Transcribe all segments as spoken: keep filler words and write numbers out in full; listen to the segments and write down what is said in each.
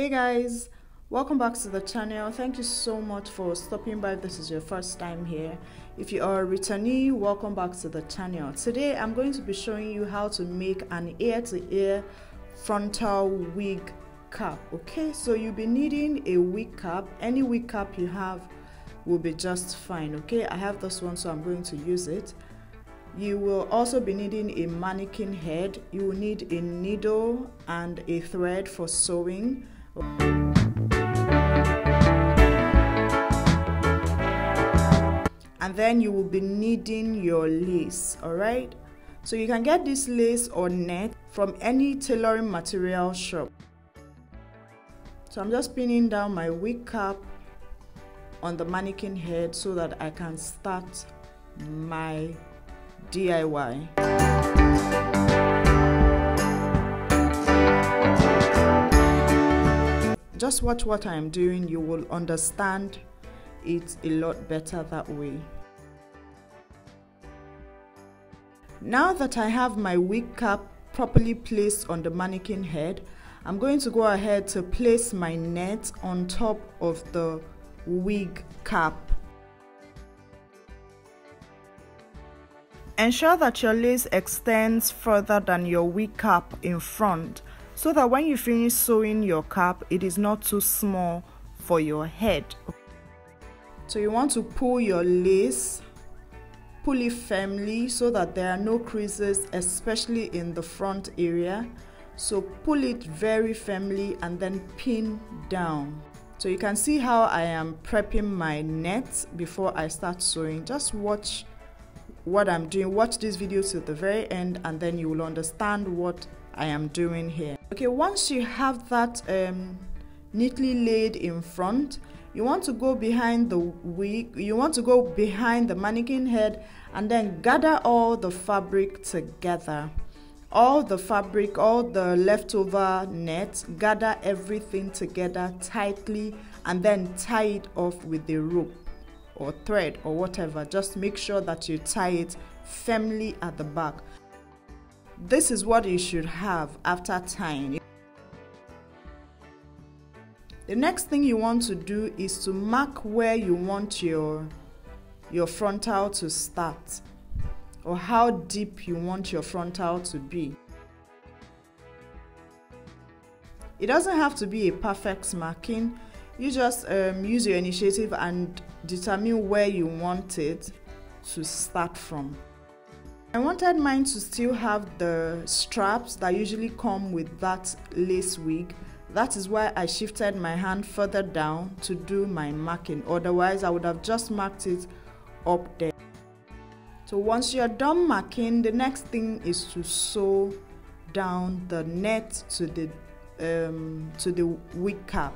Hey guys, welcome back to the channel. Thank you so much for stopping by if this is your first time here. If you are a returnee, welcome back to the channel. Today I'm going to be showing you how to make an ear-to-ear frontal wig cap. Okay, so you'll be needing a wig cap. Any wig cap you have will be just fine. Okay, I have this one, so I'm going to use it. You will also be needing a mannequin head. You will need a needle and a thread for sewing. And then you will be needing your lace, all right? So you can get this lace or net from any tailoring material shop. So I'm just pinning down my wig cap on the mannequin head so that I can start my D I Y. Just watch what I'm doing, you will understand it a lot better that way. Now that I have my wig cap properly placed on the mannequin head, I'm going to go ahead to place my net on top of the wig cap. Ensure that your lace extends further than your wig cap in front so that when you finish sewing your cap, it is not too small for your head. So you want to pull your lace, pull it firmly so that there are no creases, especially in the front area. So pull it very firmly and then pin down. So you can see how I am prepping my net before I start sewing. Just watch what I'm doing. Watch this video to the very end and then you will understand what I am doing here. Okay, once you have that um, neatly laid in front, you want to go behind the wig, you want to go behind the mannequin head and then gather all the fabric together. All the fabric, all the leftover net, gather everything together tightly and then tie it off with the rope or thread or whatever. Just make sure that you tie it firmly at the back. This is what you should have after tying. The next thing you want to do is to mark where you want your your frontal to start or how deep you want your frontal to be. It doesn't have to be a perfect marking. You just um, use your initiative and determine where you want it to start from. I wanted mine to still have the straps that usually come with that lace wig. That is why I shifted my hand further down to do my marking. Otherwise, I would have just marked it up there. So once you're done marking, the next thing is to sew down the net to the Um, to the wig cap.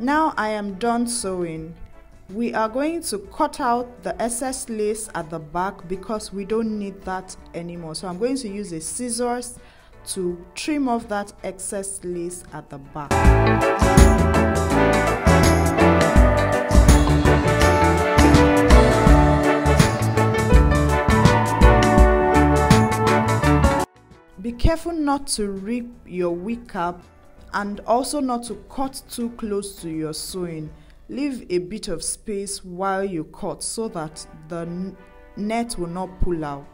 Now I am done sewing. We are going to cut out the excess lace at the back because we don't need that anymore. So I'm going to use a scissors to trim off that excess lace at the back. Be careful not to rip your wick up and also not to cut too close to your sewing. Leave a bit of space while you cut so that the net will not pull out.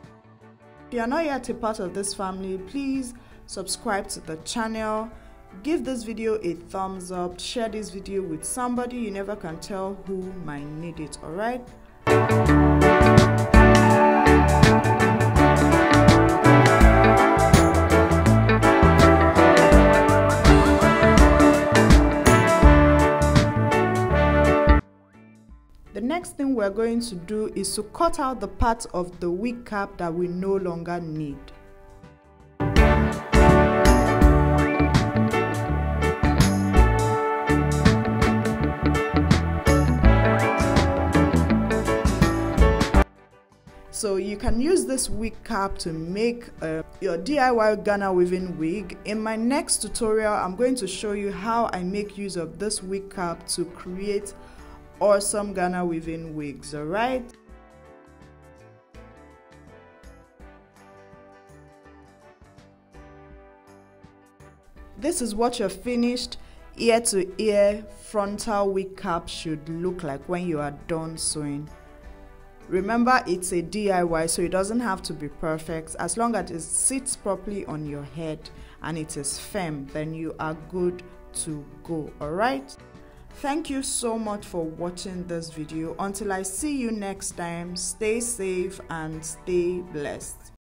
If you are not yet a part of this family, please subscribe to the channel, give this video a thumbs up, share this video with somebody. You never can tell who might need it, alright? The next thing we're going to do is to cut out the part of the wig cap that we no longer need. So you can use this wig cap to make uh, your D I Y Ghana weaving wig. In my next tutorial, I'm going to show you how I make use of this wig cap to create awesome Ghana weaving wigs, alright? This is what your finished ear to ear frontal wig cap should look like when you are done sewing. Remember, it's a D I Y, so it doesn't have to be perfect. As long as it sits properly on your head and it is firm, then you are good to go, alright? Thank you so much for watching this video. Until I see you next time, stay safe and stay blessed.